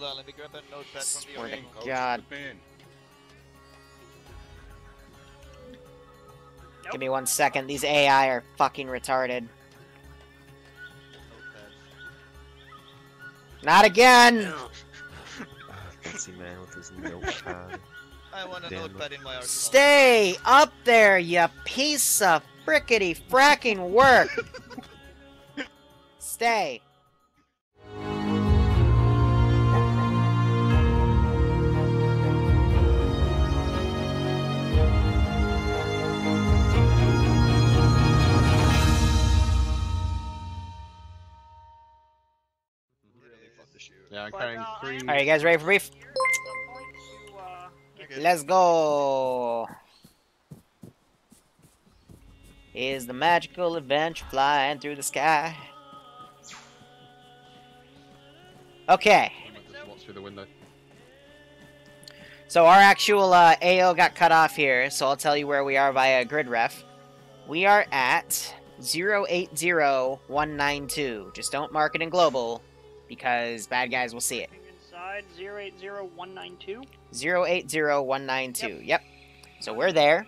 Hold on, let me grab that notepad from the oriental. God. Nope. Give me 1 second. These AI are fucking retarded. Notepads. Not again! See, man, with his notepad. I want a notepad in my arsenal. Stay up there, you piece of frickety fracking work! Stay. Yeah, I'm carrying three. Alright, you guys ready for brief? Let's go! Is the magical adventure flying through the sky? Okay. So our actual AO got cut off here, so I'll tell you where we are via grid ref. We are at 080192. Just don't mark it in global, because bad guys will see it. Inside 080192? 080192, yep. So we're there,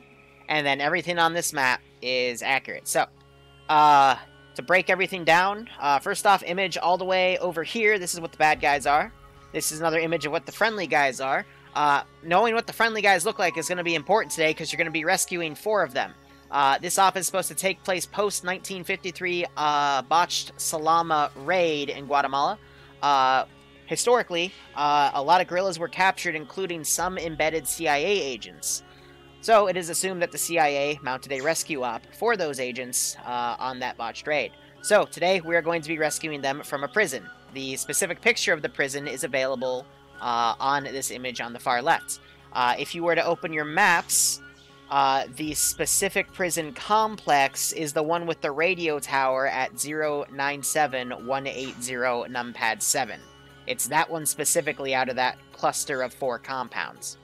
and then everything on this map is accurate. So, to break everything down, first off, image all the way over here. This is what the bad guys are. This is another image of what the friendly guys are. Knowing what the friendly guys look like is going to be important today, because you're going to be rescuing 4 of them. This op is supposed to take place post-1953 botched Salamá raid in Guatemala. Historically, a lot of guerrillas were captured, including some embedded CIA agents. So it is assumed that the CIA mounted a rescue op for those agents on that botched raid. So today we are going to be rescuing them from a prison. The specific picture of the prison is available on this image on the far left. If you were to open your maps, the specific prison complex is the one with the radio tower at 097180 numpad 7. It's that one specifically out of that cluster of 4 compounds.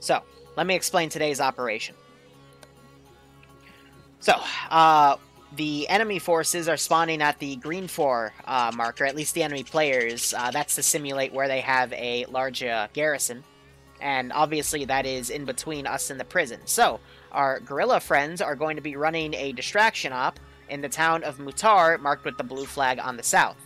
So, let me explain today's operation. So, the enemy forces are spawning at the green 4 marker, at least the enemy players. That's to simulate where they have a large garrison. And obviously that is in between us and the prison. So, our guerrilla friends are going to be running a distraction op in the town of Mutar, marked with the blue flag on the south.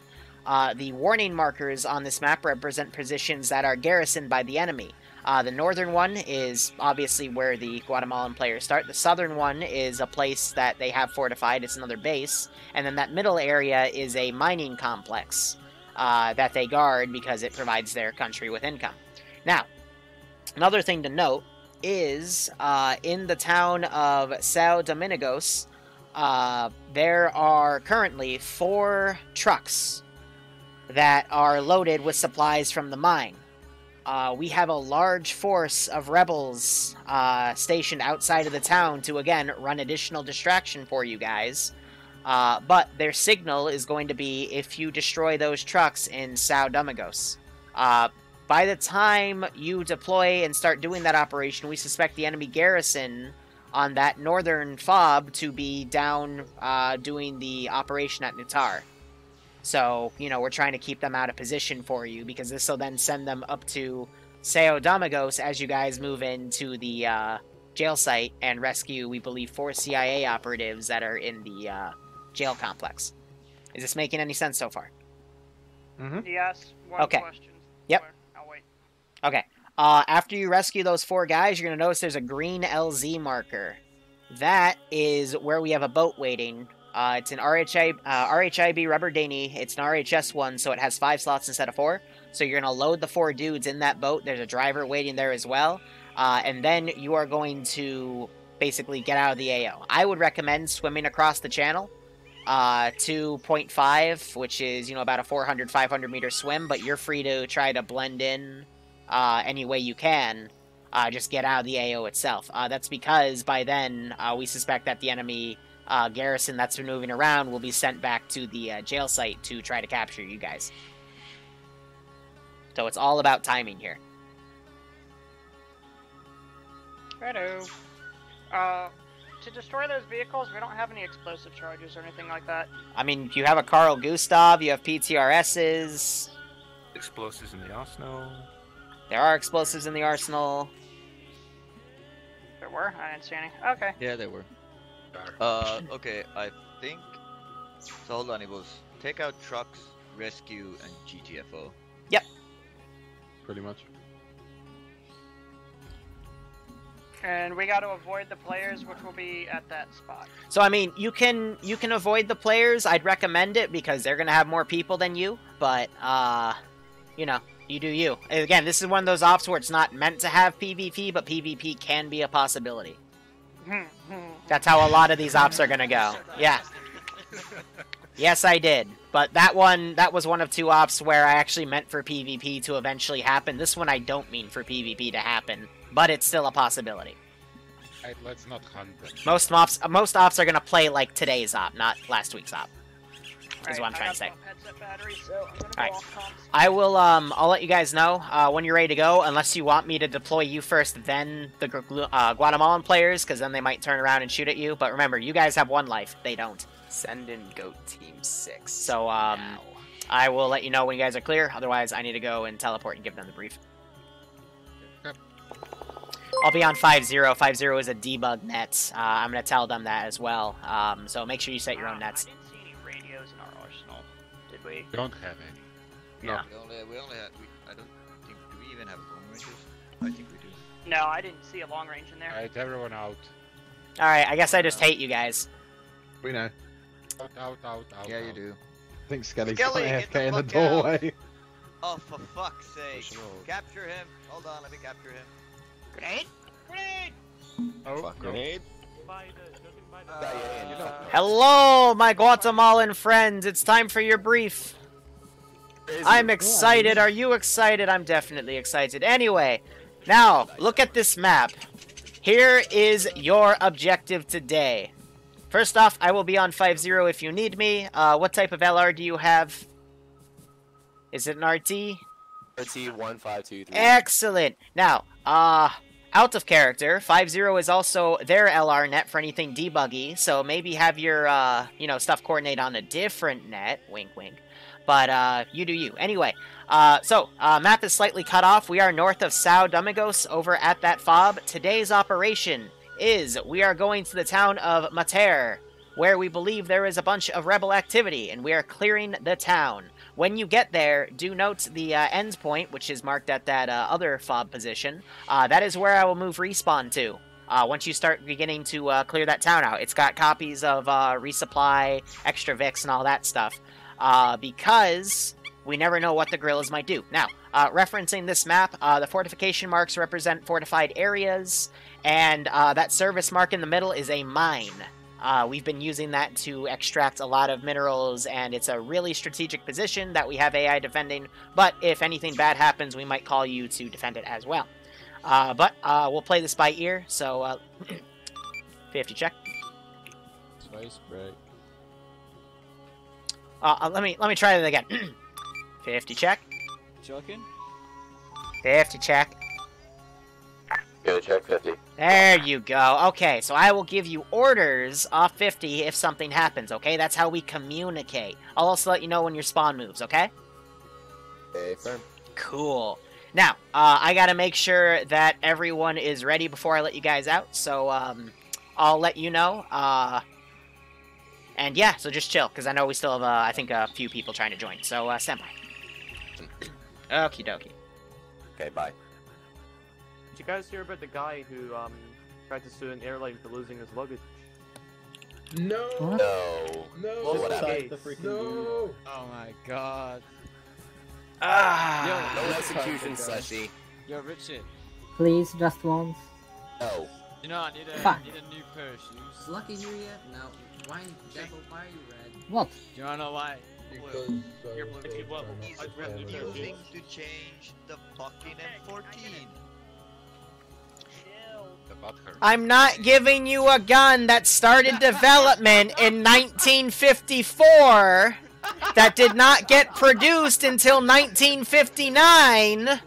The warning markers on this map represent positions that are garrisoned by the enemy. The northern one is obviously where the Guatemalan players start. The southern one is a place that they have fortified. It's another base. And then that middle area is a mining complex that they guard because it provides their country with income. Now, another thing to note is in the town of São Domingos, there are currently 4 trucks that are loaded with supplies from the mine. We have a large force of rebels stationed outside of the town to, again, run additional distraction for you guys. But their signal is going to be if you destroy those trucks in São Domingos. By the time you deploy and start doing that operation, we suspect the enemy garrison on that northern fob to be down doing the operation at Mutar. So, you know, we're trying to keep them out of position for you, because this will then send them up to São Domingos as you guys move into the jail site and rescue, we believe, 4 CIA operatives that are in the jail complex. Is this making any sense so far? Mm-hmm. Yes. One question. Yep. I'll wait. Okay. After you rescue those 4 guys, you're going to notice there's a green LZ marker. That is where we have a boat waiting. It's an RHIB rubber dinghy. It's an RHS one, so it has 5 slots instead of 4. So you're going to load the 4 dudes in that boat. There's a driver waiting there as well. And then you are going to basically get out of the AO. I would recommend swimming across the channel to 0.5, which is, you know, about a 400, 500-meter swim. But you're free to try to blend in any way you can. Just get out of the AO itself. That's because by then we suspect that the enemy... garrison that's been moving around will be sent back to the jail site to try to capture you guys. So it's all about timing here. Righto. To destroy those vehicles, we don't have any explosive charges or anything like that. I mean, you have a Carl Gustav, you have PTRSs. explosives in the arsenal. There are explosives in the arsenal. There were? I didn't see any. Okay. Yeah, there were. Okay, I think... So hold on, it was take out trucks, rescue, and GTFO. Yep. Pretty much. And we got to avoid the players, which will be at that spot. So, I mean, you can avoid the players. I'd recommend it because they're going to have more people than you. But, you know, you do you. And again, this is one of those ops where it's not meant to have PvP, but PvP can be a possibility. That's how a lot of these ops are going to go. Yeah. Yes, I did. But that one, that was one of two ops where I actually meant for PvP to eventually happen. This one I don't mean for PvP to happen. But it's still a possibility. Let's not hunt them. Most ops are gonna play like today's op, not last week's op. Is what I'm trying to say. Alright. I will. I'll let you guys know when you're ready to go. Unless you want me to deploy you first, then the Guatemalan players, because then they might turn around and shoot at you. But remember, you guys have one life. They don't. Send in Goat Team 6. So now. I will let you know when you guys are clear. Otherwise, I need to go and teleport and give them the brief. I'll be on 5-0. 5-0 is a debug net. I'm going to tell them that as well. So make sure you set your own nets. I didn't see any radios in our arsenal, did we? Don't have any. No. Yeah. I don't think... Do we even have long ranges? I think we do. No, I didn't see a long range in there. Alright, everyone out. Alright, I guess I just hate you guys. We know. Out. Yeah, you do. I think Skelly's AFK in the doorway. Oh, for fuck's sake. Sure. Capture him. Hold on, let me capture him. Grenade? Grenade! Oh, fuck, grenade. Hello, my Guatemalan friends. It's time for your brief. I'm excited. Are you excited? I'm definitely excited. Anyway, now, look at this map. Here is your objective today. First off, I will be on 5-0 if you need me. What type of LR do you have? Is it an RT? RT 1523. Excellent. Now... out of character, 5-0 is also their LR net for anything debuggy, so maybe have your, you know, stuff coordinate on a different net, wink wink, but, you do you. Anyway, map is slightly cut off, we are north of São Domingos over at that FOB. Today's operation is, we are going to the town of Mater, where we believe there is a bunch of rebel activity, and we are clearing the town. When you get there, do note the end point, which is marked at that other FOB position. That is where I will move respawn to. Once you start beginning to clear that town out, it's got copies of resupply, extra Vix, and all that stuff. Because we never know what the guerrillas might do. Now, referencing this map, the fortification marks represent fortified areas, and that service mark in the middle is a mine. We've been using that to extract a lot of minerals, and it's a really strategic position that we have AI defending, but if anything bad happens, we might call you to defend it as well. We'll play this by ear, so 50 check. Space break. Let me try that again. 50 check. Checking. 50 check. Go check 50. There you go. Okay, so I will give you orders off 50 if something happens, okay? That's how we communicate. I'll also let you know when your spawn moves, okay? Hey, firm. Cool. Now, I gotta make sure that everyone is ready before I let you guys out, so I'll let you know. And yeah, so just chill, because I know we still have, I think, a few people trying to join, so stand by. Okie dokie. Okay, bye. Did you guys hear about the guy who tried to sue an airline for losing his luggage? No! What? No! No! What happened? The freaking no! Dude. Oh my god. Ah! Yo, no execution, Slushy. Yo, Richard. Please, just once. No. You know, I need a new pair of shoes. Lucky you yet? No. Why devil, why are you red? What? Do you wanna lie? You're blue. Refusing to change the fucking M14. I'm not giving you a gun that started development in 1954 that did not get produced until 1959 in a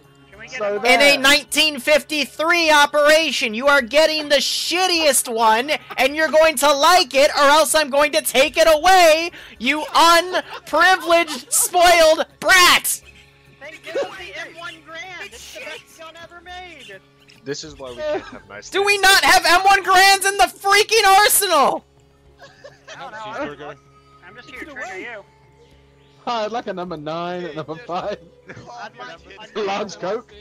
1953 operation. You are getting the shittiest one and you're going to like it or else I'm going to take it away, you unprivileged spoiled brat! They give us the M1 Garand! It's the best gun ever made! This is why we can't have nice Do we not have M1 Garands in the freaking arsenal?! I'm just here to trigger you. I'd like a number 9, hey, number 5. A large coke.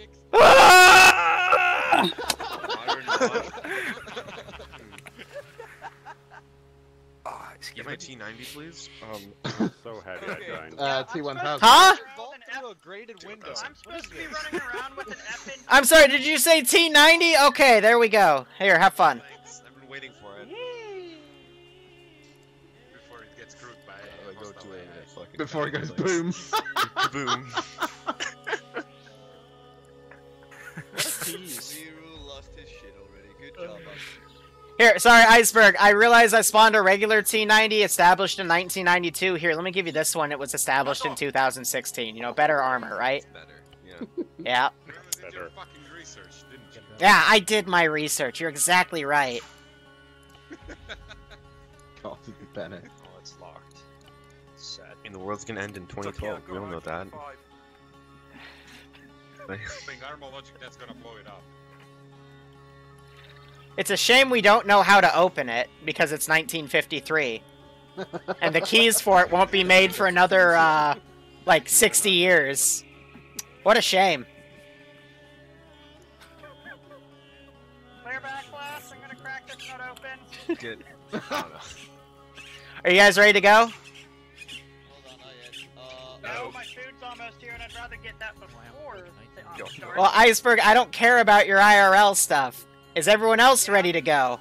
Excuse me, T90, please. I'm so happy I joined. T1000. Huh? I'm supposed to be running around with an F. I'm sorry, did you say T90? Okay, there we go. Here, have fun. Thanks. I've been waiting for it. Before it gets screwed by it. Before it goes boom. Boom. Liru lost his shit already. Good job, Here, sorry, Iceberg. I realize I spawned a regular T90 established in 1992. Here, let me give you this one. It was established in 2016. You know, better armor, right? Better, yeah. Yeah. You did your fucking research, didn't you? Yeah, I did my research. You're exactly right. God, Bennett. Oh, it's locked. It's sad. And the world's gonna end in 2012. Okay, we all know that. Armor logic that's gonna blow it up. It's a shame we don't know how to open it, because it's 1953. And the keys for it won't be made for another, like, 60 years. What a shame. Clear back, class. I'm gonna crack this nut open. Good. Are you guys ready to go? Hold on, not yet. No, my food's almost here, and I'd rather get that before the start. Well, Iceberg, I don't care about your IRL stuff. Is everyone else ready to go?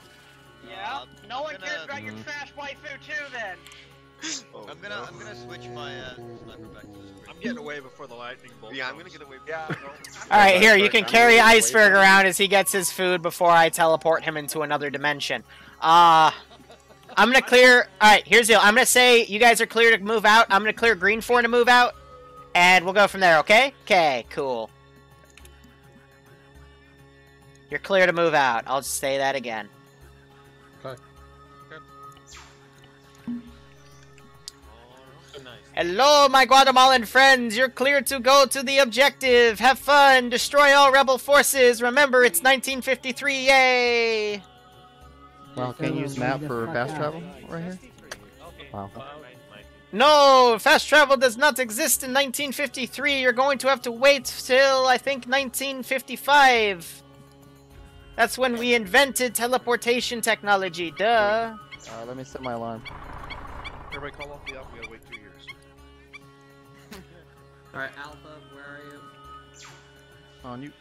Yeah. No one cares about your trash waifu too, then. Oh, I'm gonna switch my sniper back to this. I'm getting away before the lightning bolt. Yeah, I'm gonna get away. Yeah. All right, here you can carry Iceberg around as he gets his food before I teleport him into another dimension. I'm gonna clear. All right, here's the deal. I'm gonna say you guys are clear to move out. I'm gonna clear green for to move out, and we'll go from there. Okay? Okay. Cool. You're clear to move out. I'll just say that again. Okay. Hello, my Guatemalan friends. You're clear to go to the objective. Have fun. Destroy all rebel forces. Remember, it's 1953. Yay! Wow, can you use map for fast travel right here? Wow. No, fast travel does not exist in 1953. You're going to have to wait till, I think, 1955. That's when we invented teleportation technology, duh. Let me set my alarm. Everybody call off the alpha, we gotta wait 2 years. Alright, Alpha, where are you? On you.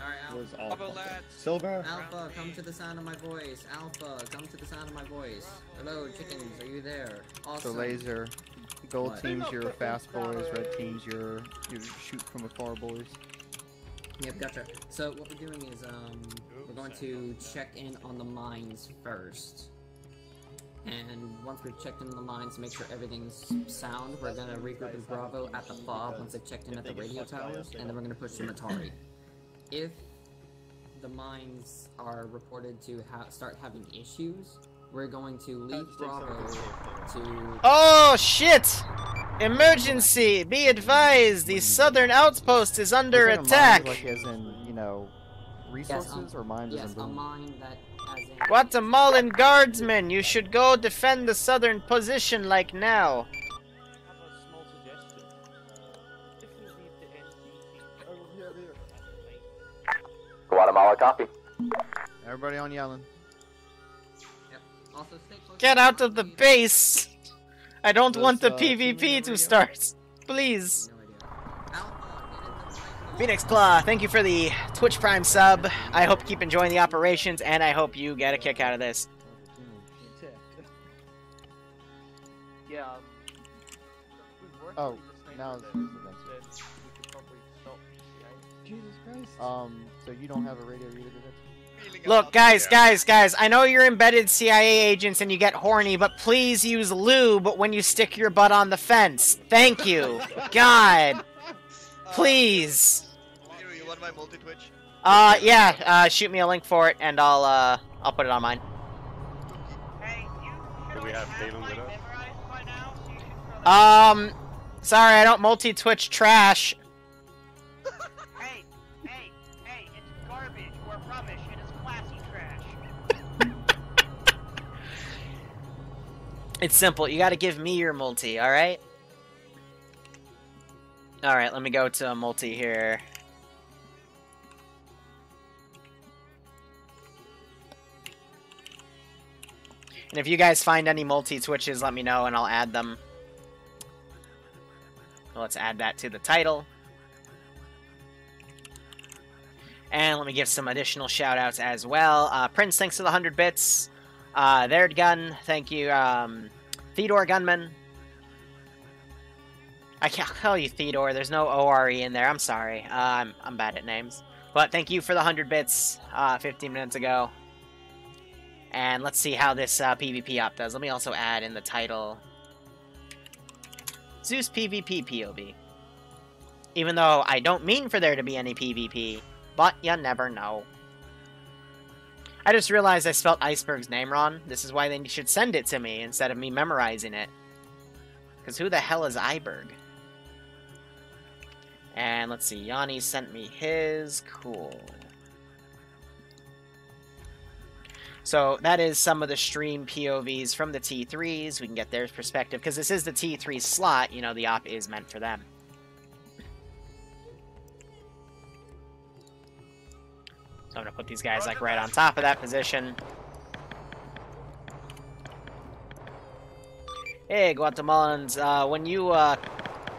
Alright, Alpha. Alpha, lads. Silver. Alpha, come to the sound of my voice. Alpha, come to the sound of my voice. Hello, chickens, are you there? Awesome. The laser. Gold what? Teams, your fast boys. Red teams, your shoot from afar boys. Yep, gotcha. So what we're doing is, we're going to check in on the mines first. And once we've checked in on the mines, make sure everything's sound, we're going to regroup with Bravo at the FOB once they've checked in at the radio towers, and then we're going to push to Matari. If the mines are reported to start having issues, we're going to leave Bravo to... Oh, shit! Emergency! Be advised, the southern outpost is under attack. Mine, like, as in, you know, resources or mines? Yes, a mine that, as in... Guatemalan guardsmen, you should go defend the southern position like now. Guatemala, copy. Everybody on yelling. Yep. Also, get out of the base! I don't want the PvP to start. Please. Phoenix Claw, thank you for the Twitch Prime sub. I hope keep enjoying the operations, and I hope you get a kick out of this. Yeah. Oh, now it's Jesus Christ. So you don't have a radio either, did it? Look, guys, I know you're embedded CIA agents and you get horny, but please use lube when you stick your butt on the fence. Thank you. God. Please. You want my multi-twitch? Yeah, shoot me a link for it and I'll put it on mine. Hey, do we have Phelan with us? Sorry, I don't multi-twitch trash. It's simple. You gotta give me your multi, alright? Alright, let me go to a multi here. And if you guys find any multi-twitches, let me know and I'll add them. So let's add that to the title. And let me give some additional shout-outs as well. Prince, thanks to the 100 bits. Thered Gun, thank you. Theodore Gunman. I can't call you Theodore. There's no ORE in there. I'm sorry. I'm bad at names. But thank you for the 100 bits 15 minutes ago. And let's see how this PvP op does. Let me also add in the title. Zeus PvP POV. Even though I don't mean for there to be any PvP. But you never know. I just realized I spelled Iceberg's name wrong. This is why they should send it to me instead of me memorizing it. Because who the hell is Iceberg? And let's see. Yanni sent me his. Cool. So that is some of the stream POVs from the T3s. We can get their perspective. Because this is the T3 slot. You know, the op is meant for them. I'm gonna put these guys like right on top of that position. Hey, Guatemalans, when you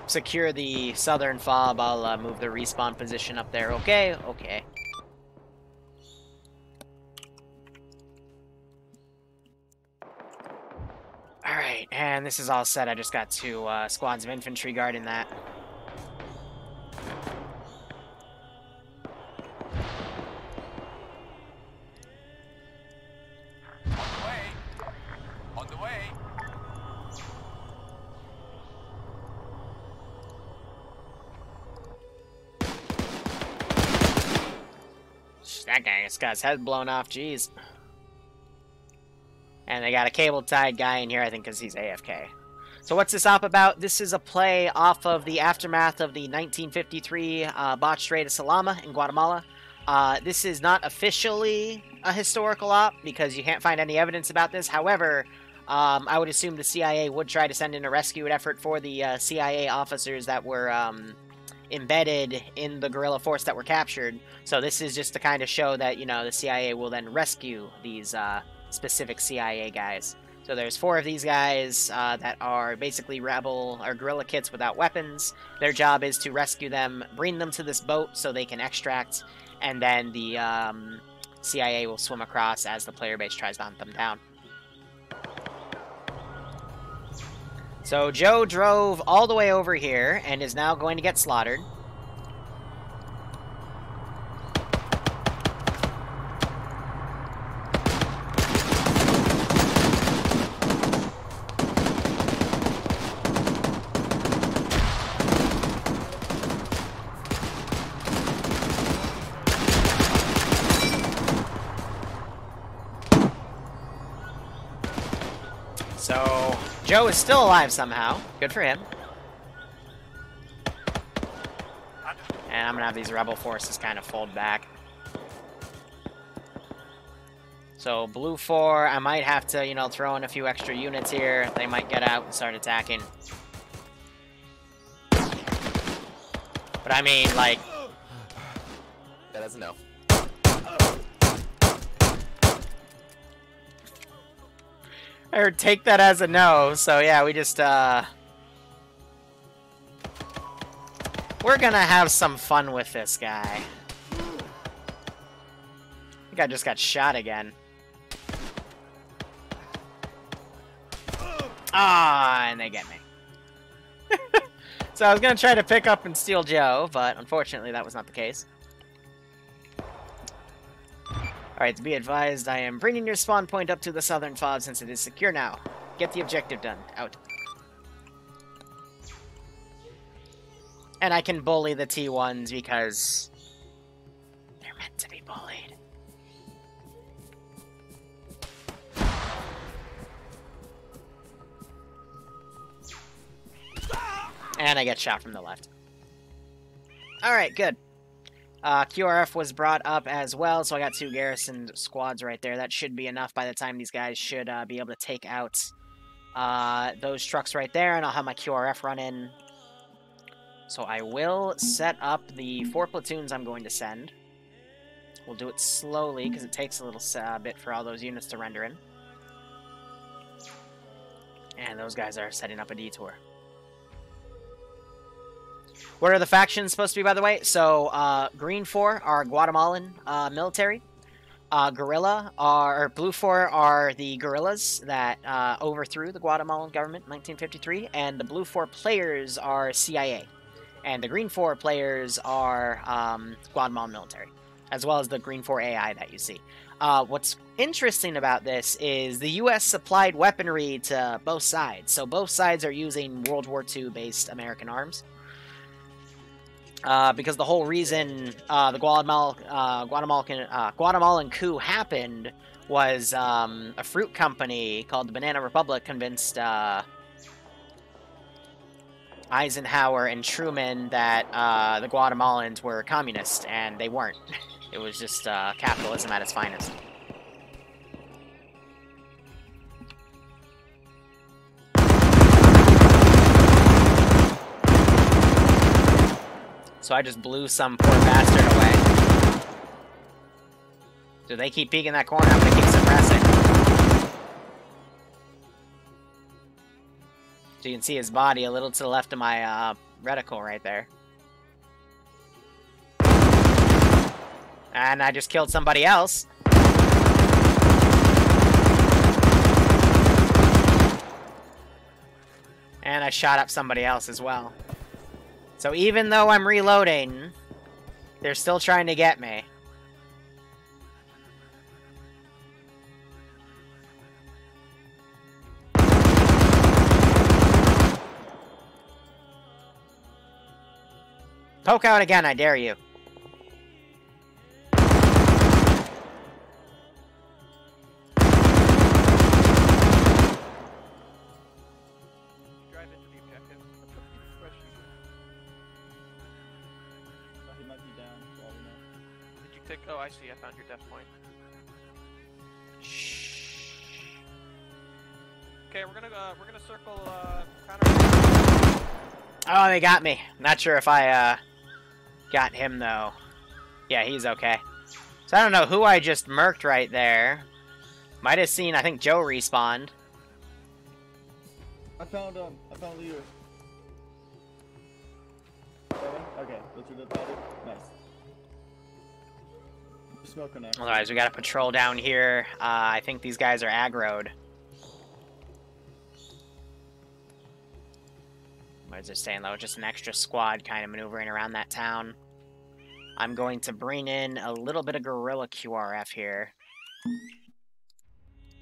secure the southern fob, I'll move the respawn position up there. Okay, okay. All right, and this is all set. I just got two squads of infantry guarding that. This guy's head blown off, jeez. And they got a cable-tied guy in here, I think, because he's AFK. So what's this op about? This is a play off of the aftermath of the 1953 botched raid of Salamá in Guatemala. This is not officially a historical op, because you can't find any evidence about this. However, I would assume the CIA would try to send in a rescue effort for the CIA officers that were... embedded in the guerrilla force that were captured. So this is just to kind of show that, you know, the CIA will then rescue these specific CIA guys. So there's four of these guys that are basically rebel or guerrilla kits without weapons. Their job is to rescue them, bring them to this boat so they can extract, and then the CIA will swim across as the player base tries to hunt them down. So Joe drove all the way over here and is now going to get slaughtered. So... Joe is still alive somehow. Good for him. And I'm gonna have these rebel forces kind of fold back. So blue 4, I might have to, you know, throw in a few extra units here. They might get out and start attacking. But I mean, like... That doesn't know. I would take that as a no, so yeah, we just, we're gonna have some fun with this guy. I think I just got shot again. Ah, and they get me. So I was gonna try to pick up and steal Joe, but unfortunately that was not the case. Alright, to be advised, I am bringing your spawn point up to the southern fob since it is secure now. Get the objective done. Out. And I can bully the T1s because... they're meant to be bullied. And I get shot from the left. Alright, good. QRF was brought up as well, so I got two garrison squads right there. That should be enough by the time these guys should be able to take out those trucks right there, and I'll have my QRF run in. So I will set up the 4 platoons I'm going to send. We'll do it slowly, because it takes a little bit for all those units to render in. And those guys are setting up a detour. What are the factions supposed to be, by the way? So, Green 4 are Guatemalan military. Blue 4 are the guerrillas that overthrew the Guatemalan government in 1953. And the Blue 4 players are CIA. And the Green 4 players are Guatemalan military, as well as the Green 4 AI that you see. What's interesting about this is the U.S. supplied weaponry to both sides. So both sides are using World War II-based American arms. Because the whole reason the Guatemalan coup happened was a fruit company called the Banana Republic convinced Eisenhower and Truman that the Guatemalans were communists, and they weren't. It was just capitalism at its finest. So I just blew some poor bastard away. Do they keep peeking that corner? I'm gonna keep suppressing. So you can see his body a little to the left of my reticle right there. And I just killed somebody else. And I shot up somebody else as well. So even though I'm reloading, they're still trying to get me. Poke out again, I dare you. Oh, I see. I found your death point. Shh. Okay, we're gonna circle. Counter. Oh, they got me. Not sure if I got him though. Yeah, he's okay. So I don't know who I just murked right there. Might have seen. I think Joe respawned. I found Liru. Okay, let's do the body. Nice. Otherwise, we gotta patrol down here. I think these guys are aggroed. Where's it staying low? Just an extra squad kind of maneuvering around that town. I'm going to bring in a little bit of guerrilla QRF here.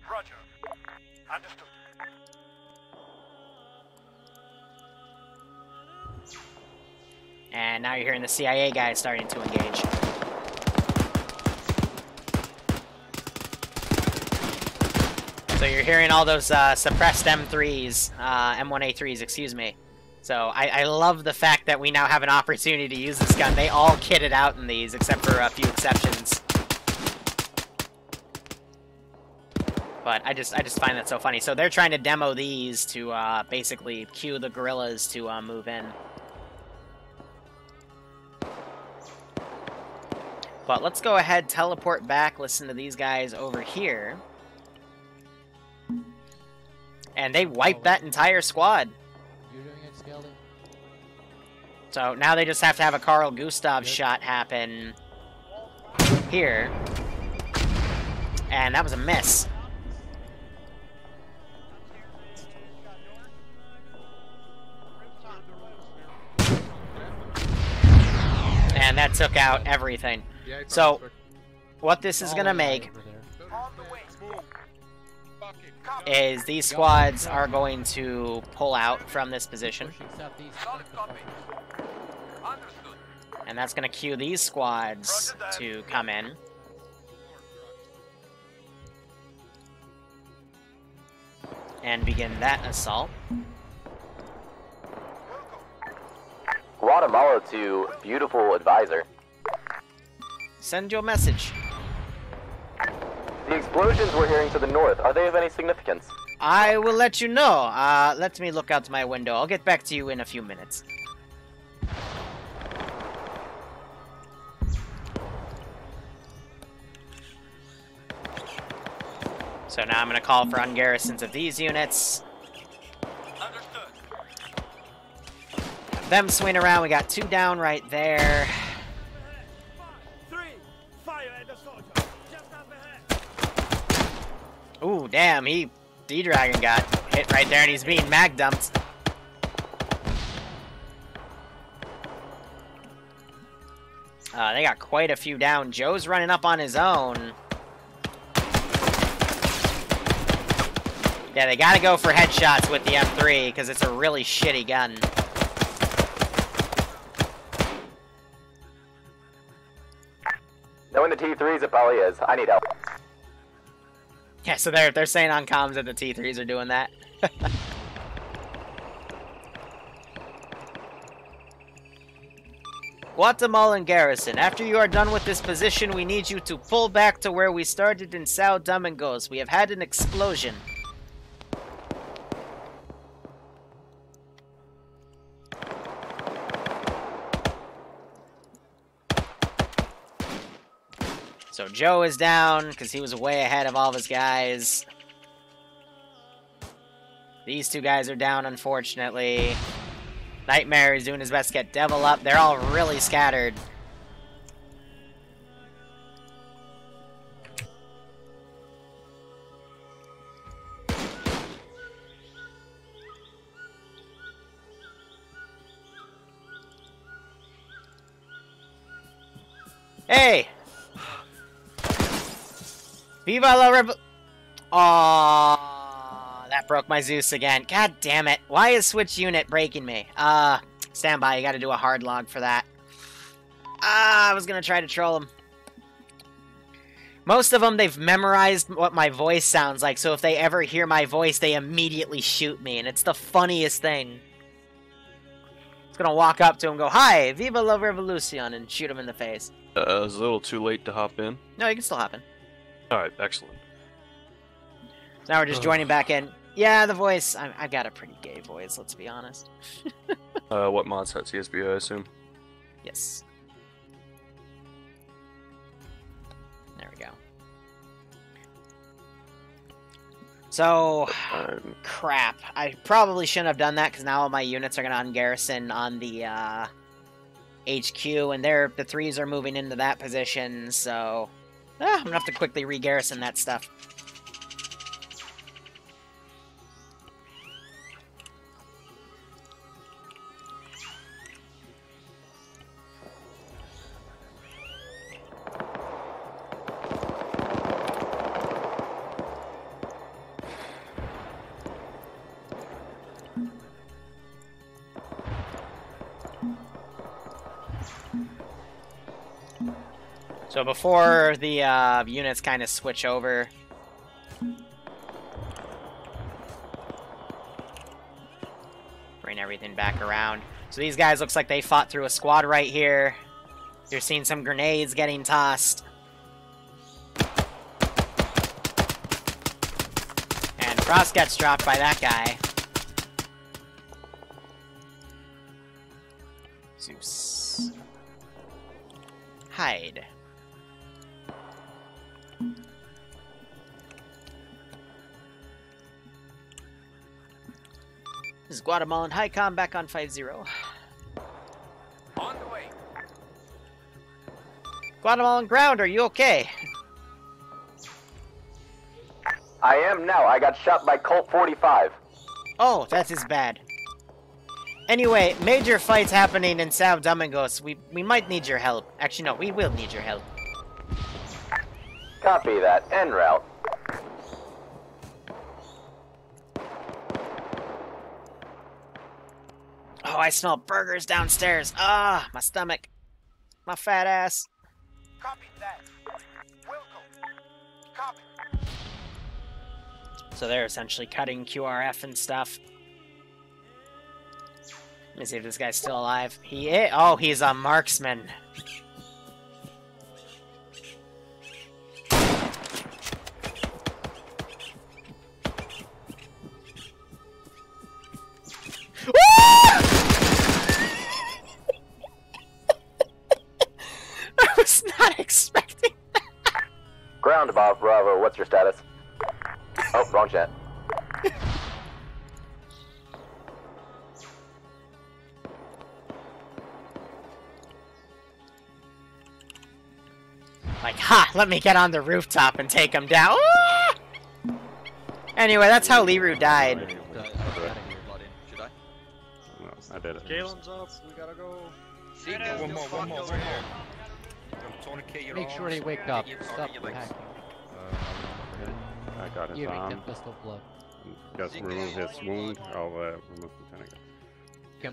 Roger. Understood. And now you're hearing the CIA guys starting to engage. So you're hearing all those suppressed M3s, M1A3s, excuse me. So I love the fact that we now have an opportunity to use this gun. They all kitted out in these, except for a few exceptions. But I just find that so funny. So they're trying to demo these to basically cue the guerrillas to move in. But let's go ahead, teleport back, listen to these guys over here. And they wiped that entire squad. You're doing it, Skelly. So now they just have to have a Carl Gustav shot happen here. And that was a miss. And that took out everything. So what this is going to make is these squads are going to pull out from this position. And that's going to cue these squads to come in. And begin that assault. Guatemala to beautiful advisor. Send your message. The explosions we're hearing to the north, are they of any significance? I will let you know. Let me look out my window. I'll get back to you in a few minutes. So now I'm going to call for ungarrisons of these units. Understood. Them swing around. We got two down right there. Ooh, damn, he, D-Dragon got hit right there and he's being mag dumped. They got quite a few down. Joe's running up on his own. Yeah, they gotta go for headshots with the M3 because it's a really shitty gun. Knowing the T3s, it probably is. I need help. Yeah, so they're saying on comms that the T3s are doing that. Guatemalan garrison, after you are done with this position, we need you to pull back to where we started in São Domingos. We have had an explosion. So Joe is down because he was way ahead of all of his guys. These two guys are down, unfortunately. Nightmare is doing his best to get Devil up. They're all really scattered. Hey! Viva la Revolution! Aww, that broke my Zeus again. God damn it. Why is Switch Unit breaking me? Stand by. You gotta do a hard log for that. I was gonna try to troll him. Most of them, they've memorized what my voice sounds like, so if they ever hear my voice, they immediately shoot me, and it's the funniest thing. It's gonna walk up to him and go, "Hi, Viva la Revolution," and shoot him in the face. It was a little too late to hop in. No, you can still hop in. Alright, excellent. Now we're just joining back in. Yeah, the voice. I've got a pretty gay voice, let's be honest. What mod set? CSBO, I assume? Yes. There we go. So, crap. I probably shouldn't have done that, because now all my units are going to ungarrison on the HQ, and the threes are moving into that position, so... I'm gonna have to quickly re-garrison that stuff. So before the units kind of switch over, bring everything back around. So these guys looks like they fought through a squad right here. You're seeing some grenades getting tossed. And Frost gets dropped by that guy. Zeus. Hide. This is Guatemalan HICOM back on 5-0. On the way. Guatemalan ground, are you okay? I am now. I got shot by Colt 45. Oh, that is bad. Anyway, major fights happening in São Domingos. We might need your help. Actually, no, we will need your help. Copy that. En route. Oh, I smell burgers downstairs. Ah, my stomach. My fat ass. Copy that. Welcome. Copy. So they're essentially cutting QRF and stuff. Let me see if this guy's still alive. He is. Oh, he's a marksman. What's your status? Oh, wrong chat. Like, ha! Let me get on the rooftop and take him down. Ooh! Anyway, that's how Liru died. I did it. Galen's up. We gotta go. One more. Over here. Make sure they wake up. Stop the hacking. I got his arm. Just remove his wound. I'll remove the tentacle.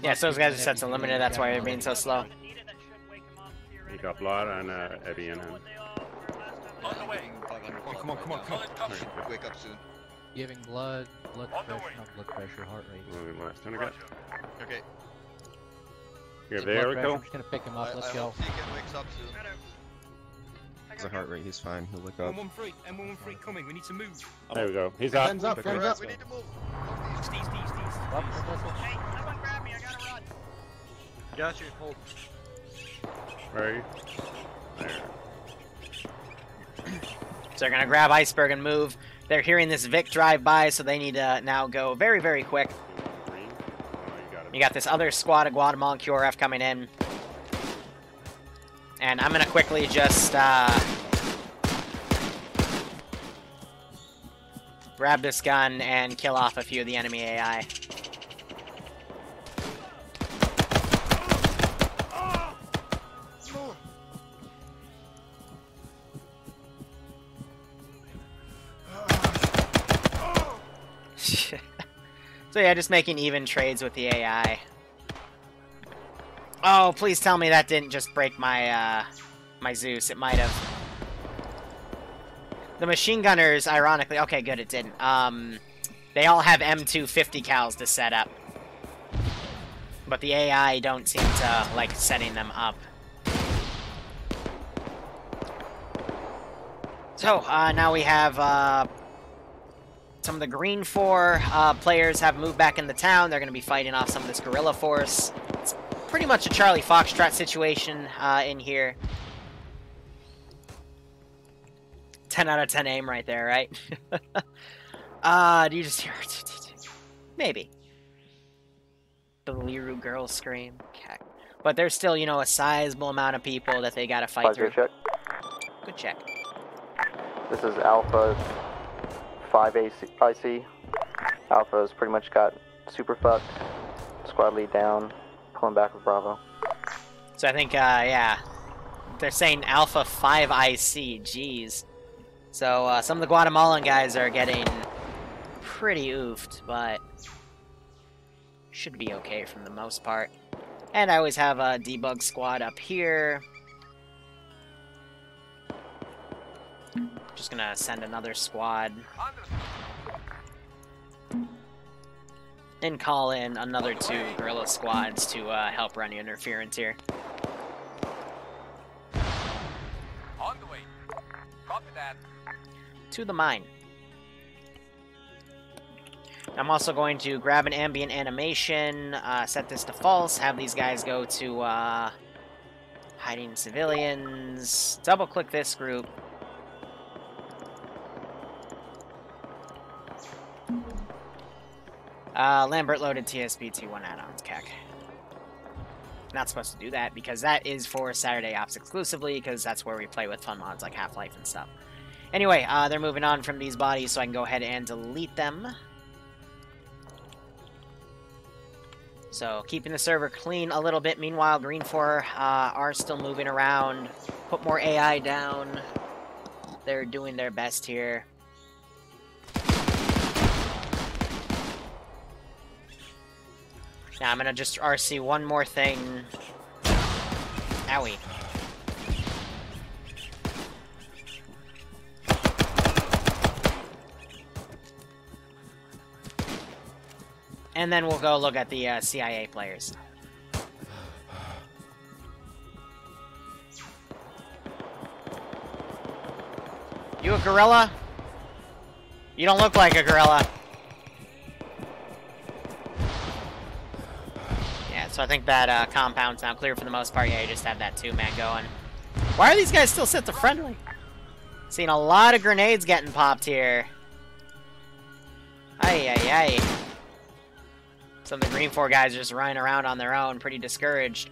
Yes, those guys are set to limited. That's why they're being so slow. He got blood and Eddie in him. On the way. Come on. Wake up soon. Giving blood pressure, heart rate. Okay. Here, there we go. I'm just gonna pick him up. Let's go. His heart rate, he's fine. He'll look up. M1 free coming. We need to move. There we go. He's up. Hands up. We need to move. Hey, someone grab me. I gotta run. Got you. Hold. Right there. So they're gonna grab Iceberg and move. They're hearing this Vic drive by, so they need to now go very, very quick. You got this other squad of Guatemalan QRF coming in. And I'm going to quickly just grab this gun and kill off a few of the enemy AI. So yeah, just making even trades with the AI. Oh, please tell me that didn't just break my my Zeus. It might have. The machine gunners, ironically, okay, good, it didn't. They all have M250 cals to set up, but the AI don't seem to like setting them up. So now we have. Some of the Green 4 players have moved back in the town. They're going to be fighting off some of this guerrilla force. It's pretty much a Charlie Foxtrot situation in here. 10 out of 10 aim right there, right? Do you just hear... Maybe. The Liru girl scream. But there's still, you know, a sizable amount of people that they got to fight through. Good check. This is Alpha... 5 IC. Alpha's pretty much got super fucked. Squad lead down. Pulling back with Bravo. So I think, yeah. They're saying Alpha 5 IC. Jeez. So some of the Guatemalan guys are getting pretty oofed, but should be okay from the most part. And I always have a debug squad up here. Just gonna send another squad and call in another two guerrilla squads to help run interference here. On the way. Copy that. To the mine. I'm also going to grab an ambient animation, set this to false, have these guys go to hiding civilians, double click this group. Lambert loaded TSP T1 add-ons, CAC. Not supposed to do that, because that is for Saturday Ops exclusively, because that's where we play with fun mods like Half-Life and stuff. Anyway, they're moving on from these bodies, so I can go ahead and delete them. So, keeping the server clean a little bit. Meanwhile, Green 4 are still moving around. Put more AI down. They're doing their best here. Now I'm gonna just RC one more thing. Owie. And then we'll go look at the CIA players. You a gorilla? You don't look like a gorilla. So I think that compound's now clear for the most part. Yeah, you just have that two-man going. Why are these guys still set to friendly? Seen a lot of grenades getting popped here. Ay, ay, ay. Some of the Green 4 guys are just running around on their own, pretty discouraged.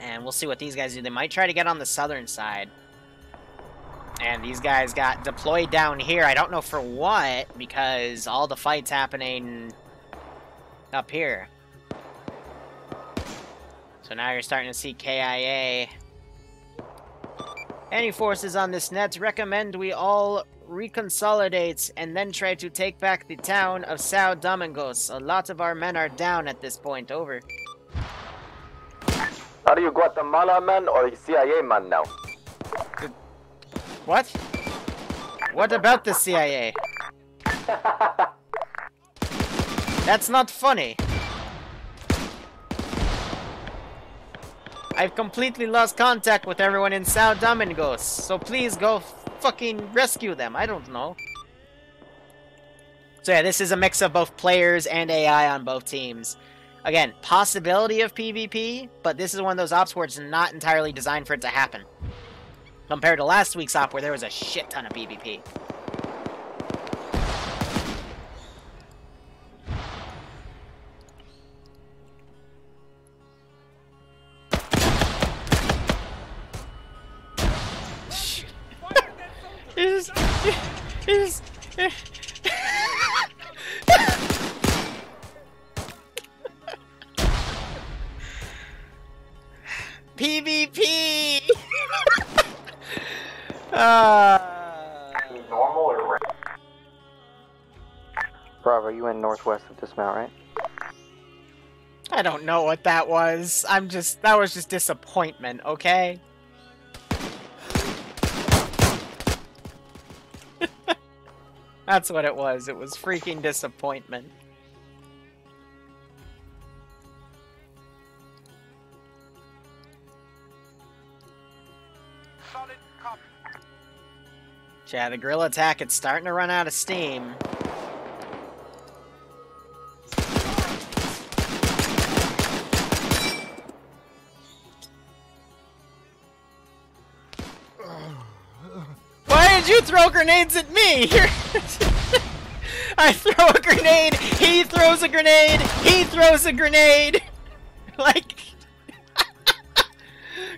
And we'll see what these guys do. They might try to get on the southern side. And these guys got deployed down here. I don't know for what, because all the fights happening up here. So now you're starting to see KIA. Any forces on this net recommend we all reconsolidate and then try to take back the town of São Domingos. A lot of our men are down at this point. Over. Are you Guatemala man or CIA man now? What? What about the CIA? That's not funny. I've completely lost contact with everyone in São Domingos, so please go fucking rescue them. I don't know. So yeah, this is a mix of both players and AI on both teams. Again, possibility of PvP, but this is one of those ops where it's not entirely designed for it to happen. Compared to last week's op where there was a shit ton of PvP. PvP. Normal or Bravo, you in northwest with this mount, right? I don't know what that was. That was just disappointment, okay? That's what it was. It was freaking disappointment. Solid copy. Yeah, the guerrilla attack, it's starting to run out of steam. You throw grenades at me! I throw a grenade, he throws a grenade, he throws a grenade! Like...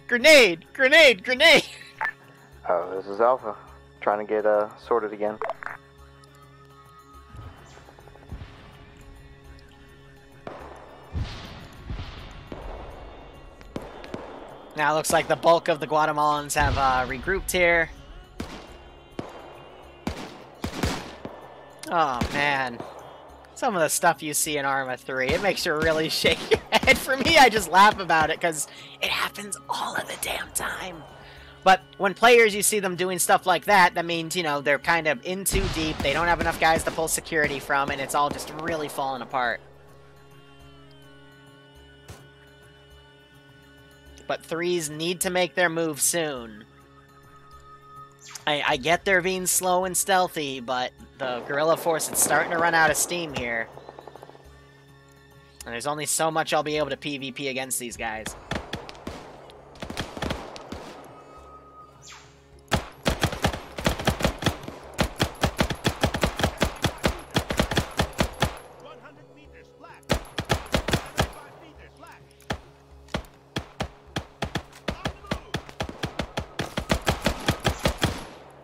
grenade, grenade, grenade! Oh, this is Alpha. Trying to get sorted again. Now it looks like the bulk of the Guatemalans have regrouped here. Oh man, some of the stuff you see in Arma 3, it makes you really shake your head. For me, I just laugh about it because it happens all of the damn time. But when players, you see them doing stuff like that, that means, you know, they're kind of in too deep, they don't have enough guys to pull security from, and it's all just really falling apart. But 3s need to make their move soon. I get they're being slow and stealthy, but the guerrilla force is starting to run out of steam here. And there's only so much I'll be able to PvP against these guys.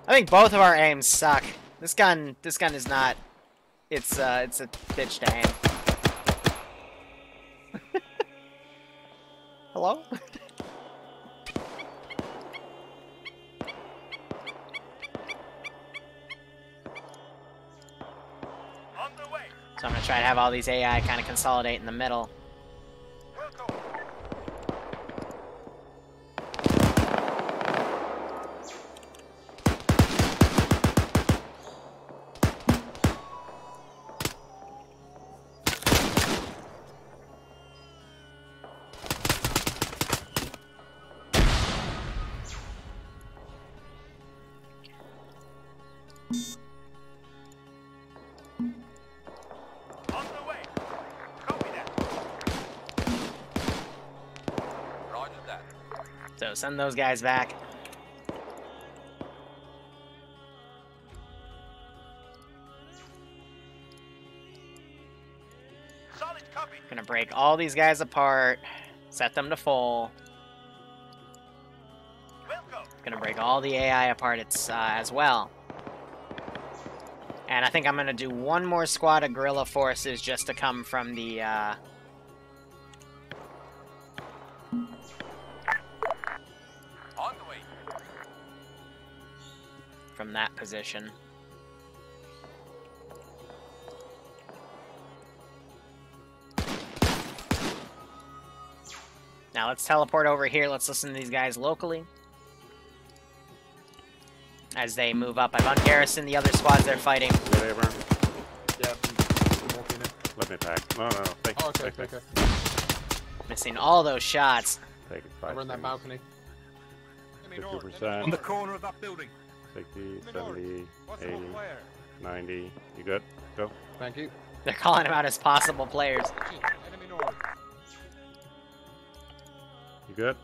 I think both of our aims suck. This gun is not. It's a bitch to aim. Hello? On the way. So I'm gonna try to have all these AI kind of consolidate in the middle. Send those guys back. break all these guys apart, set them to full. Gonna break all the AI apart as well. And I think I'm gonna do one more squad of guerrilla forces just to come from the from that position. Now let's teleport over here. Let's listen to these guys locally as they move up. I've un-garrisoned the other squads they're fighting. Whatever. Yeah, I'm walking in. Let me pack. No, thank you. Oh, okay, okay. Missing all those shots. Take it, we're in that balcony. 50%. On the corner of that building. 60, 70, 80, 90. You good? Go. Thank you. They're calling him out as possible players. Enemy north. You good?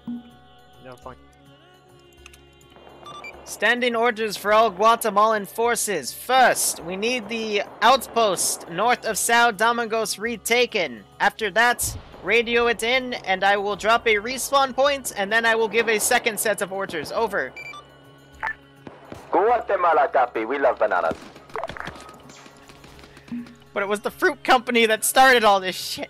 No, fine. Standing orders for all Guatemalan forces. First, we need the outpost north of São Domingos retaken. After that, radio it in, and I will drop a respawn point, and then I will give a second set of orders. Over. Guatemala copy. We love bananas. But it was the fruit company that started all this shit.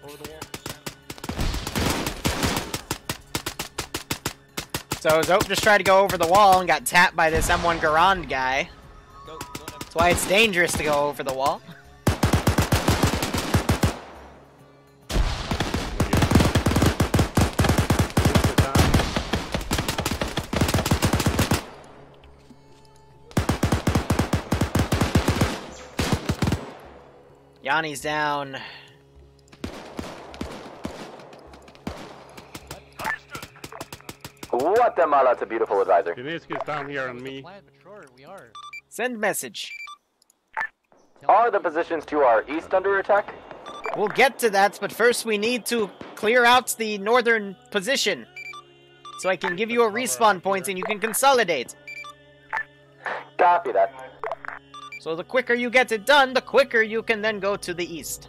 So Zope just tried to go over the wall and got tapped by this M1 Garand guy. That's why it's dangerous to go over the wall. Yanni's down. Guatemala's a beautiful advisor. Dineski's down here on me. Send message. Are the positions to our east under attack? We'll get to that, but first we need to clear out the northern position. So I can give you a respawn point and you can consolidate. Copy that. So the quicker you get it done, the quicker you can then go to the east.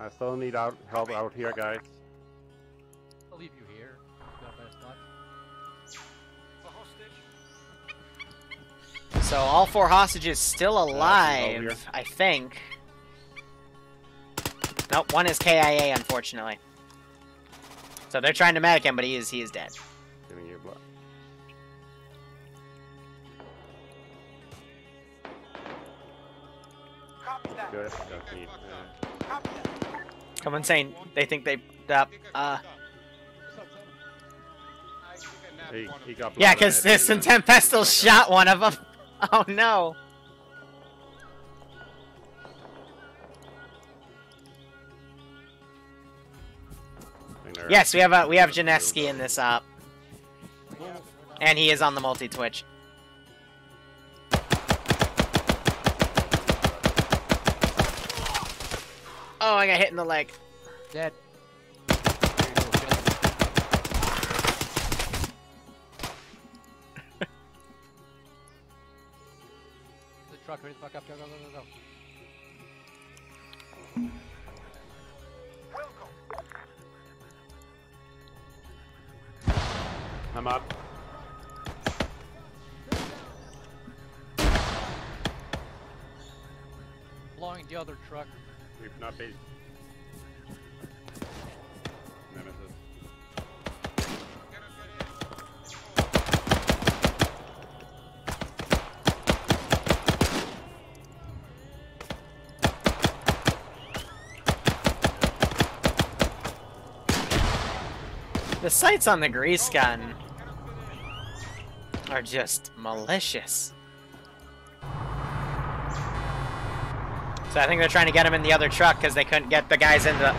I still need help out here, guys. I'll leave you here. So all four hostages still alive, I think. Nope, one is KIA, unfortunately. So they're trying to medic him, but he is dead. Give me your blood. Copy that. Good. Copy that. Come on, saying they think they yeah, because this and Tempestal shot one of them. Oh no. Yes, we have Janeski in this op. And he is on the multi-twitch. Oh, I got hit in the leg. Dead. The truck, hurry the fuck up. Go, go, go, go, go. I'm up. Blowing the other truck. We've not been. The sights on the grease gun are just malicious. So I think they're trying to get him in the other truck because they couldn't get the guys into the...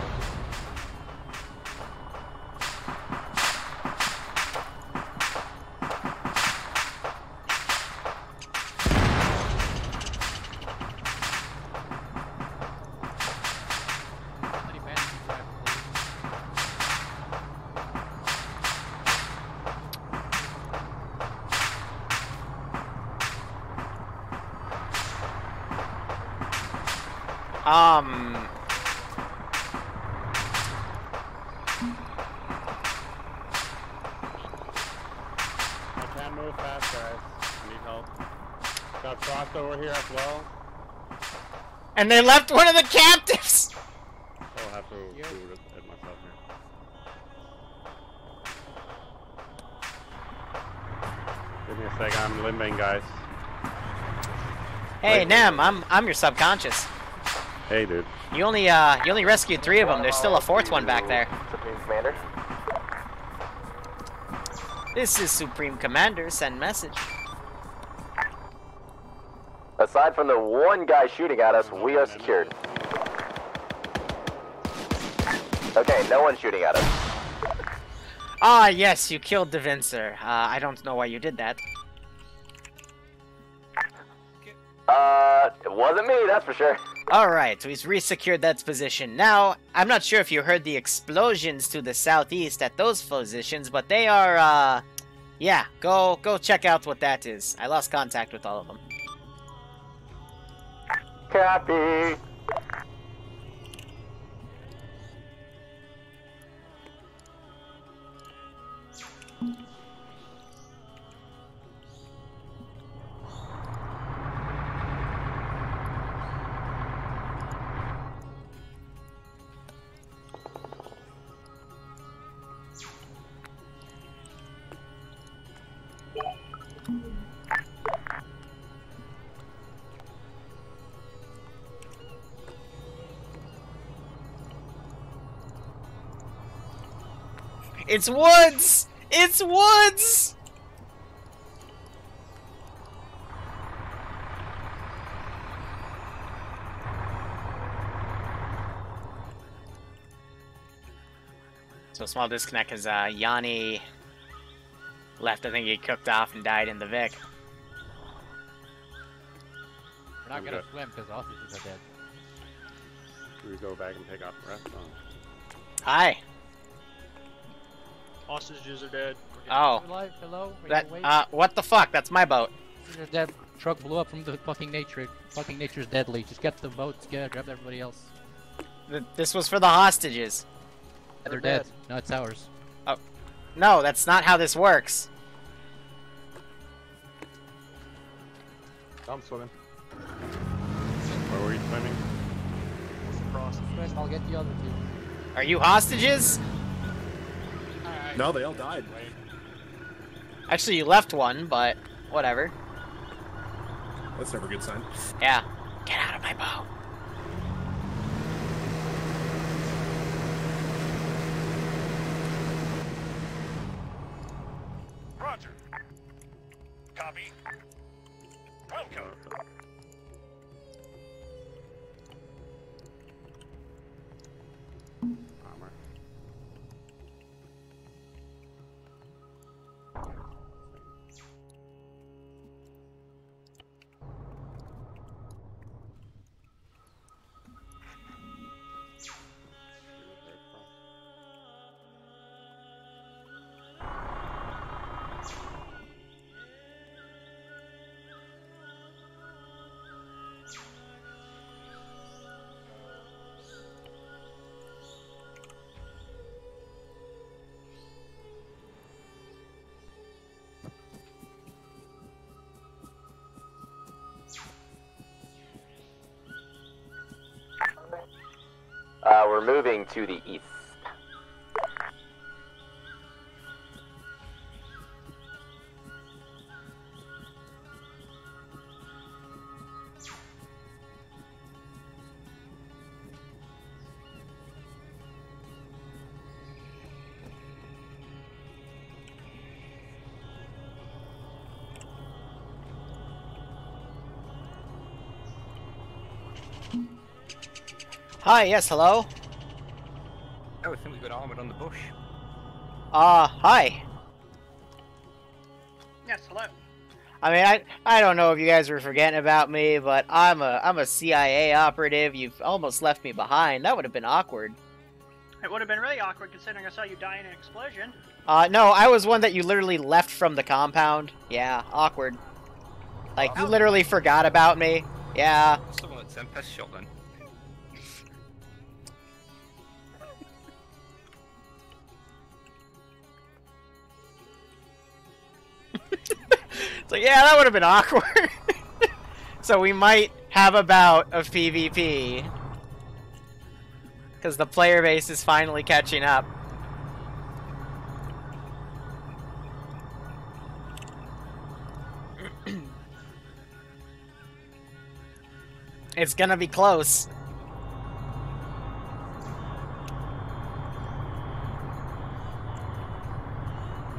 I can't move fast, guys. I need help. Got frost over here as well. And they left one of the captives! I'll have to do it myself here. Give me a second, I'm limbing, guys. Hey, Nem, I'm your subconscious. Hey, dude. You only rescued 3 of them. There's still a 4th one back there. Supreme Commander. This is Supreme Commander. Send message. Aside from the one guy shooting at us, we are secured. Okay, no one's shooting at us. Ah, yes, you killed the Vincer. I don't know why you did that. It wasn't me, that's for sure. Alright, so he's re-secured that position. Now, I'm not sure if you heard the explosions to the southeast at those positions, but they are, yeah, go check out what that is. I lost contact with all of them. Copy. It's woods! It's woods! So small disconnect because Yanni left. I think he cooked off and died in the Vic. We're not gonna swim because officers are dead. Should we go back and pick up the rest? Hi. Hostages are dead. Oh. Alive? Hello? That, what the fuck? That's my boat. That truck blew up from the fucking nature. Fucking nature's deadly. Just get the boats, grab everybody else. This was for the hostages. They're dead. No, it's ours. Oh. No, that's not how this works. I'm swimming. Where were you swimming? I'll get the other two. Are you hostages? No, they all died. Actually, you left one, but whatever. That's never a good sign. Yeah. Get out of my boat. Roger. Copy. Welcome. We're moving to the east. Hi, yes, hello? Oh, I think we've got armored on the bush. Hi. Yes, hello. I mean, I don't know if you guys were forgetting about me, but I'm a CIA operative. You've almost left me behind. That would have been awkward. It would have been really awkward considering I saw you die in an explosion. No, I was one that you literally left from the compound. Yeah, awkward. Like, you literally forgot about me. Yeah. Someone at Tempest shot then. It's like, yeah, that would have been awkward. So we might have a bout of PvP. Because the player base is finally catching up. It's gonna be close.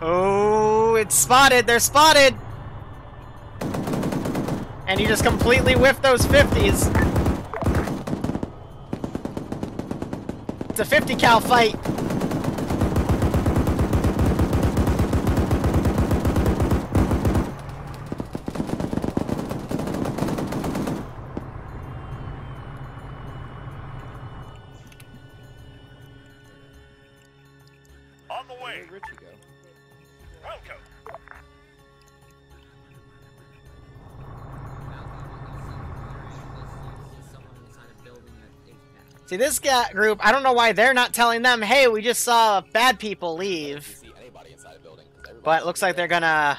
Oh, it's spotted. They're spotted. And you just completely whiffed those 50s. It's a 50 cal fight. See, this group, I don't know why they're not telling them, hey, we just saw bad people leave. But it looks like they're gonna...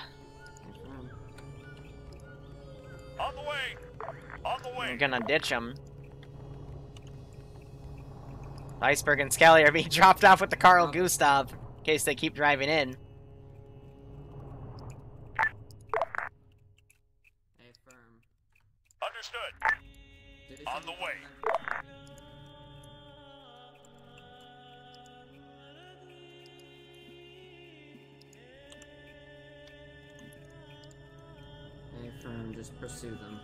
On the way. On the way. They're gonna ditch them. Iceberg and Skelly are being dropped off with the Carl Gustav, in case they keep driving in. Understood. On the way. Firm, just pursue them.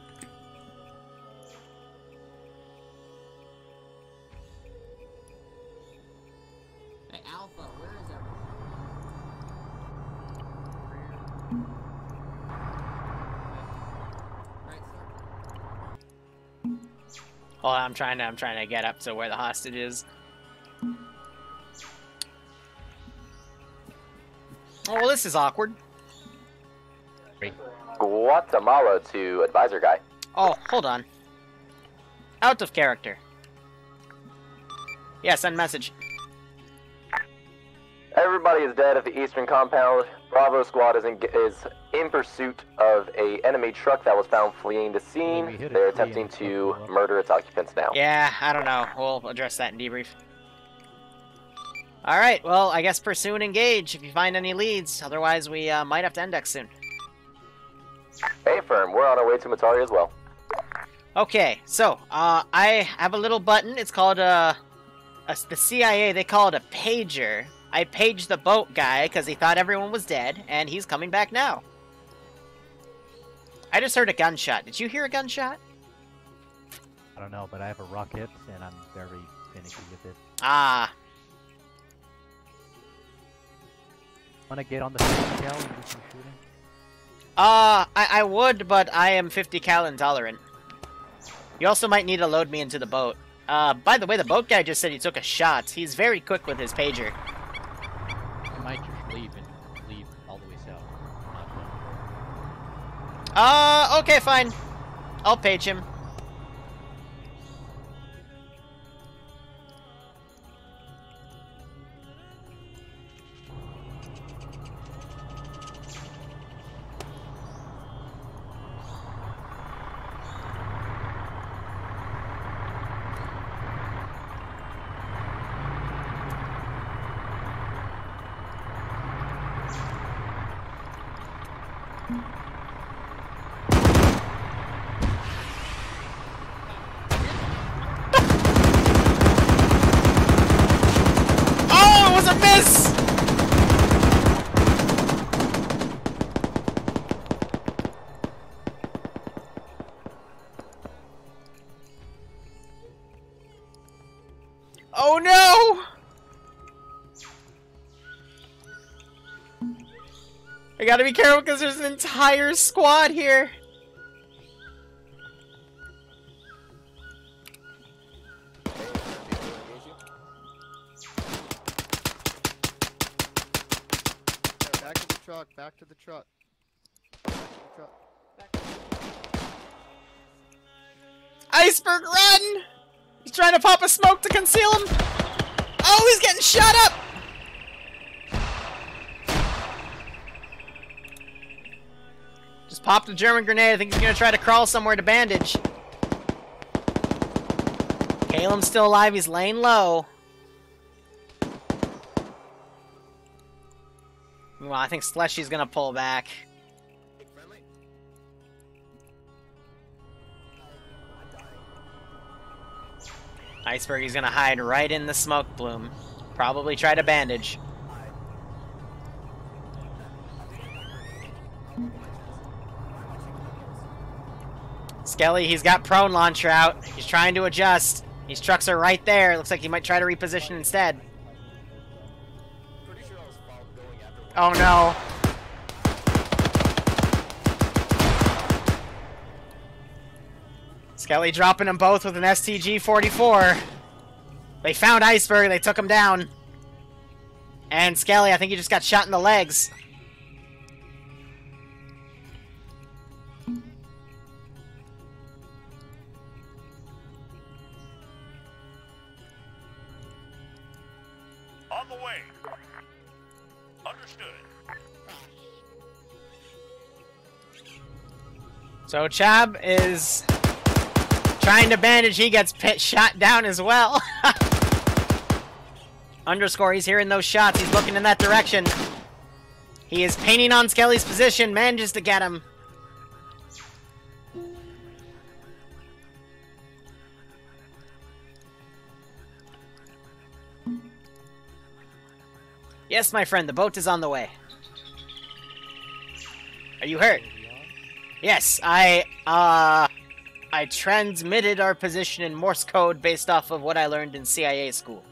Hey, Alpha, where is everyone? Right, sir. Hold on, I'm trying to get up to where the hostage is. Oh, well, this is awkward. Guatemala to advisor guy. Oh, hold on. Out of character. Yeah, send message. Everybody is dead at the eastern compound. Bravo squad is in pursuit of a enemy truck that was found fleeing the scene. They're attempting to murder its occupants now. Yeah, I don't know. We'll address that in debrief. Alright, well, I guess pursue and engage if you find any leads. Otherwise, we might have to index soon. Hey, firm. We're on our way to Matari as well. Okay, so I have a little button. It's called the CIA. They call it a pager. I paged the boat guy because he thought everyone was dead, and he's coming back now. I just heard a gunshot. Did you hear a gunshot? I don't know, but I have a rocket, and I'm very finicky with it. Ah. Want to get on the tail and do some shooting? I would, but I am 50 cal intolerant. You also might need to load me into the boat. By the way, the boat guy just said he took a shot. He's very quick with his pager. I might just leave all the way south. Okay, fine. I'll page him. You gotta be careful because there's an entire squad here. Back to the truck, back to the truck. Iceberg, run! He's trying to pop a smoke to conceal him. Oh, he's getting shot up! Popped a German grenade. I think he's gonna try to crawl somewhere to bandage. Kalem's still alive. He's laying low. Well, I think Sleshy's gonna pull back. Iceberg, he's gonna hide right in the smoke plume. Probably try to bandage. Skelly, he's got prone launcher out. He's trying to adjust. These trucks are right there. Looks like he might try to reposition instead. Oh no. Skelly dropping them both with an STG 44. They found Iceberg, they took him down. And Skelly, I think he just got shot in the legs. On the way. Understood. So Chab is trying to bandage, he gets shot down as well. Underscore, he's hearing those shots, he's looking in that direction. He is painting on Skelly's position, manages to get him. Yes, my friend, the boat is on the way. Are you hurt? Yes, I transmitted our position in Morse code based off of what I learned in CIA school.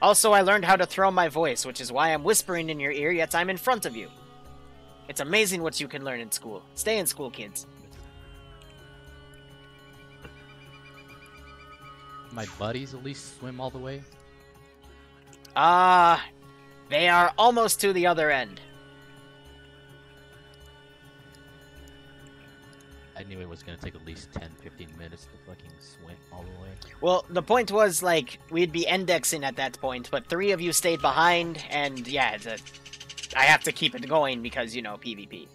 Also, I learned how to throw my voice, which is why I'm whispering in your ear, yet I'm in front of you. It's amazing what you can learn in school. Stay in school, kids. My buddies at least swim all the way? They are almost to the other end. I knew it was going to take at least 10-15 minutes to fucking swim all the way. Well, the point was, like, we'd be indexing at that point, but three of you stayed behind, and yeah, I have to keep it going because, you know, PvP.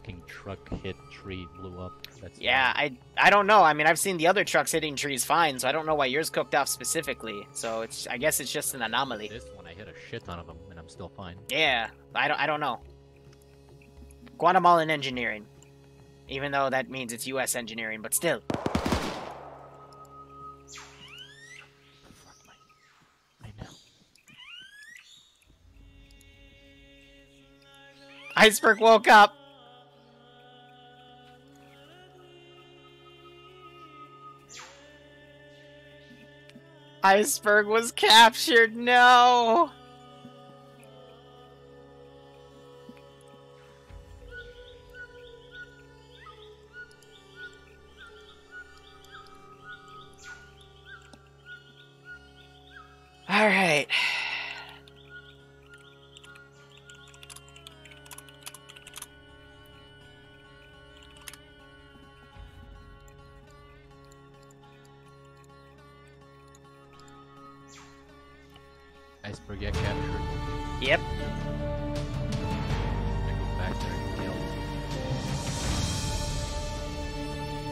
Fucking truck hit tree, blew up. That's yeah, I don't know. I mean, I've seen the other trucks hitting trees fine, so I don't know why yours cooked off specifically. So it's, I guess it's just an anomaly. This one, I hit a shit ton of them, and I'm still fine. Yeah, I don't know. Guatemalan engineering. Even though that means it's U.S. engineering, but still. I know. Iceberg woke up. Iceberg was captured. No. All right. Iceberg got captured. Yep.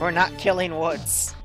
We're not killing Woods.